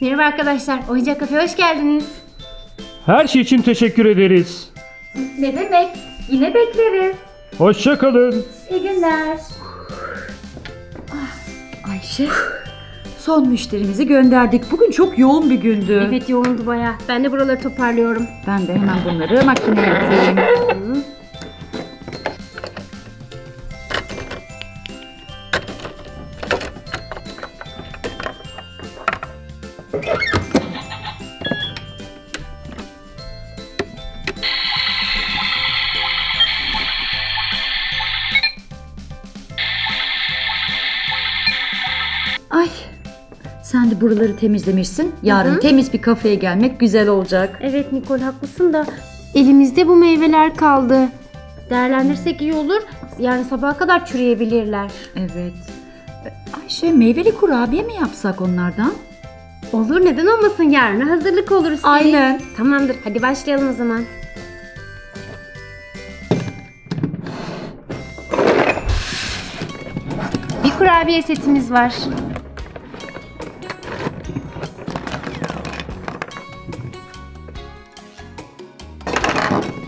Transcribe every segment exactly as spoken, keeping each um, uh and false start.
Merhaba arkadaşlar, Oyuncak Kafe'ye hoş geldiniz. Her şey için teşekkür ederiz. Ne demek? Yine bekleriz. Hoşça kalın. İyi günler. Ayşe, son müşterimizi gönderdik. Bugün çok yoğun bir gündü. Evet, yoğundu bayağı. Ben de buraları toparlıyorum. Ben de hemen bunları makineye atayım. Ay, sen de buraları temizlemişsin. Yarın Hı-hı. temiz bir kafeye gelmek güzel olacak. Evet Nicole, haklısın da elimizde bu meyveler kaldı. Değerlendirsek iyi olur. Yani sabaha kadar çürüyebilirler. Evet. Ayşe, meyveli kurabiye mi yapsak onlardan? Olur, neden olmasın, yarına hazırlık olur size. Aynen. Tamamdır, hadi başlayalım o zaman. Bir kurabiye setimiz var.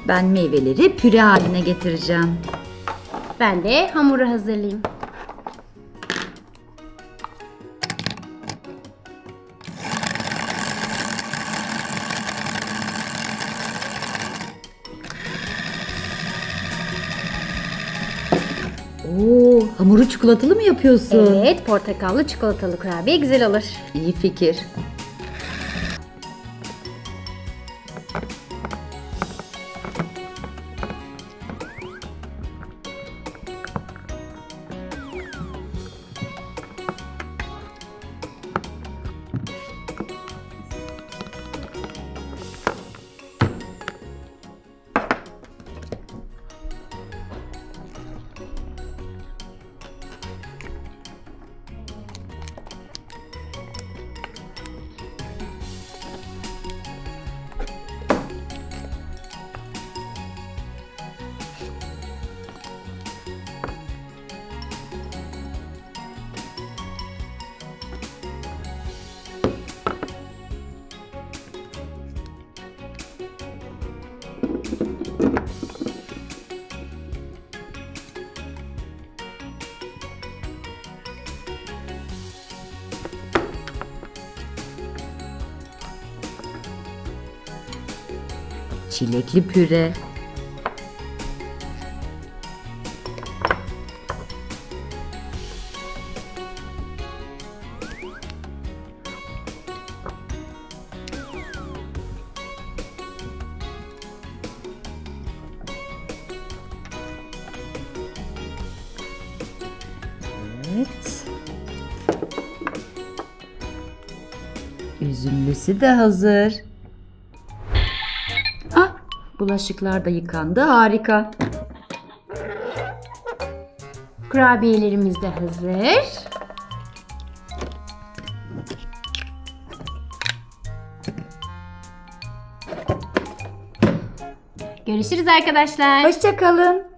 Ben meyveleri püre haline getireceğim. Ben de hamuru hazırlayayım. Oo, hamuru çikolatalı mı yapıyorsun? Evet, portakallı çikolatalı kurabiye güzel olur. İyi fikir. Çilekli püre. Evet. Üzümlüsü de hazır. Bulaşıklar da yıkandı. Harika. Kurabiyelerimiz de hazır. Görüşürüz arkadaşlar. Hoşça kalın.